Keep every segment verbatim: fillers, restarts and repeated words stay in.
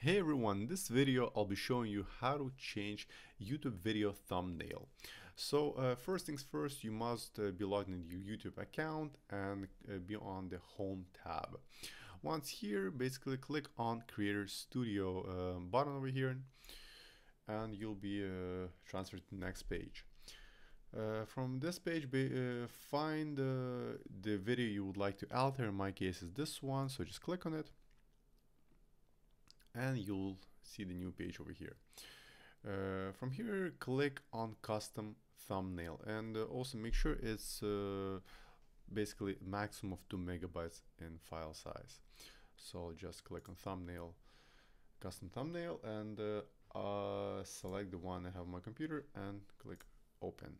Hey everyone, in this video I'll be showing you how to change YouTube video thumbnail. So uh, first things first, you must uh, be logged into your YouTube account and uh, be on the Home tab. Once here, basically click on Creator Studio uh, button over here and you'll be uh, transferred to the next page. Uh, from this page, be, uh, find uh, the video you would like to alter. In my case is this one, so just click on it and you'll see the new page over here. Uh, from here, click on Custom Thumbnail, and uh, also make sure it's uh, basically maximum of two megabytes in file size. So I'll just click on Thumbnail, Custom Thumbnail, and uh, uh, select the one I have on my computer and click Open.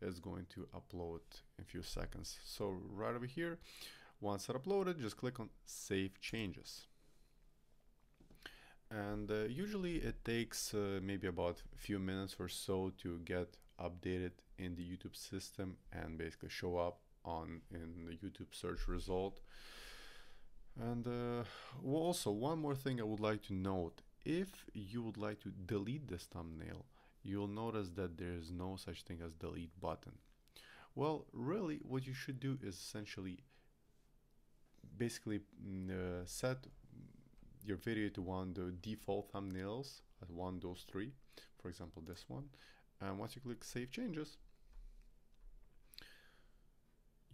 It's going to upload in a few seconds. So right over here, once it's uploaded, just click on Save Changes. And uh, usually it takes uh, maybe about a few minutes or so to get updated in the YouTube system and basically show up on in the YouTube search result. And uh, also one more thing I would like to note: if you would like to delete this thumbnail, you'll notice that there is no such thing as delete button. Well, really what you should do is essentially basically uh, set your video to one of the default thumbnails at one of those three, for example this one, and once you click Save Changes,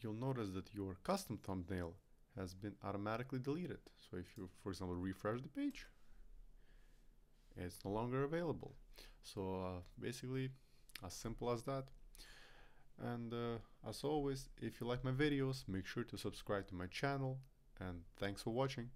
you'll notice that your custom thumbnail has been automatically deleted. So if you, for example, refresh the page, it's no longer available. So uh, basically as simple as that. And uh, as always, if you like my videos, make sure to subscribe to my channel, and thanks for watching.